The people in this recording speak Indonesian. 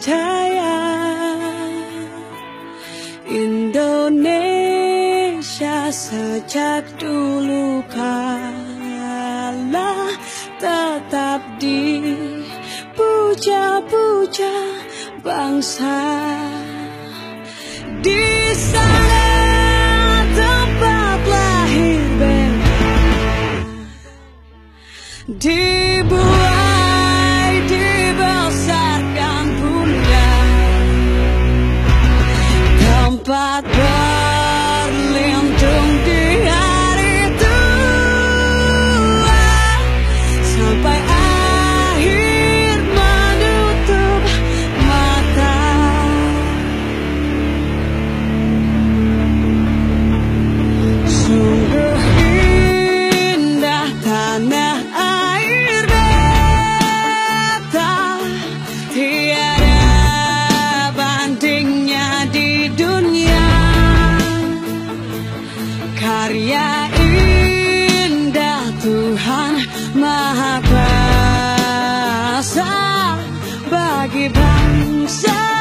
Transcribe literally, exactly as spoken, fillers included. Jaya, Indonesia sejak dulu kala tetap dipuja-puja bangsa di sana. Dibuai, dibesarkan bunda, tempat berlindung di hari tua, sampai akhir menutup mata. Sungguh indah tanah air, karya indah Tuhan Maha Kuasa bagi bangsa.